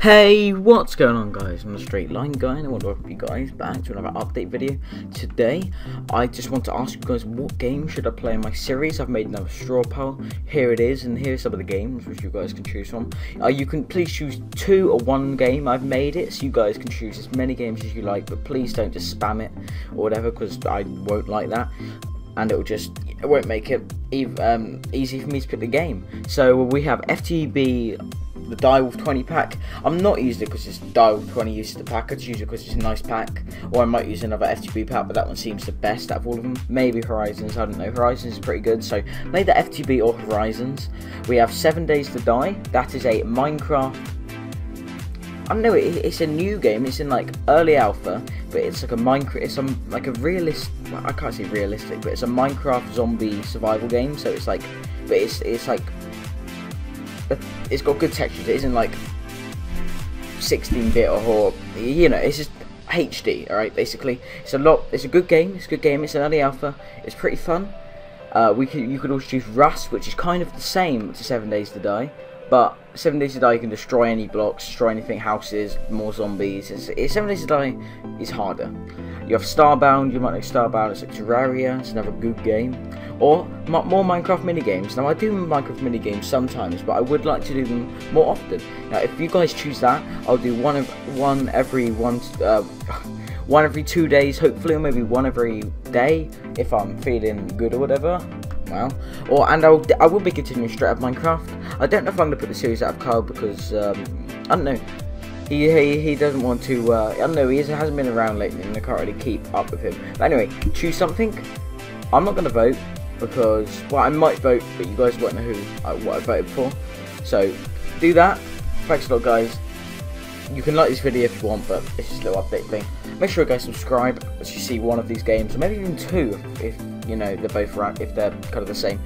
Hey, what's going on, guys? I'm the Straight Line Guy, and I want to welcome you guys back to another update video. Today, I just want to ask you guys, what game should I play in my series? I've made another straw poll. Here it is, and here's some of the games which you guys can choose from. You can please choose two or one game. I've made it, so you guys can choose as many games as you like, but please don't just spam it or whatever, because I won't like that. And it won't make it easy for me to pick the game. So we have FTB, the DireWolf 20 pack. I'm not using it because it's DireWolf 20 uses the pack. I just use it because it's a nice pack. Or I might use another FTB pack, but that one seems the best out of all of them. Maybe Horizons, I don't know. Horizons is pretty good, so maybe the FTB or Horizons. We have 7 Days to Die. That is a Minecraft. I don't know, it's a new game, it's in like early alpha, but it's like a Minecraft, it's like a realist, I can't say realistic, but it's a Minecraft zombie survival game, so it's like, but it's like, it's got good textures, it isn't like 16-bit or, you know, it's just HD, alright, basically. It's a good game, it's an early alpha, it's pretty fun. You could also choose Rust, which is kind of the same to 7 Days to Die. But 7 Days to Die, you can destroy any blocks, destroy anything, houses, more zombies. 7 Days to Die is harder. You have Starbound, you might know Starbound, it's like Terraria, it's another good game. Or more Minecraft minigames. Now, I do Minecraft minigames sometimes, but I would like to do them more often. Now, if you guys choose that, I'll do one every 2 days, hopefully, or maybe one every day, if I'm feeling good or whatever. Well, I will be continuing straight up Minecraft. I don't know if I'm going to put the series out of Kyle because, I don't know, he doesn't want to, I don't know, he hasn't been around lately and I can't really keep up with him. But anyway, choose something. I'm not going to vote because, well, I might vote, but you guys won't know what I voted for. So, do that. Thanks a lot, guys. You can like this video if you want, but it's just a little update thing. Make sure you guys subscribe as you see one of these games, or maybe even two if you know they're both around, if they're kind of the same.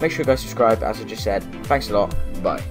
Make sure you guys subscribe, as I just said. Thanks a lot. Bye.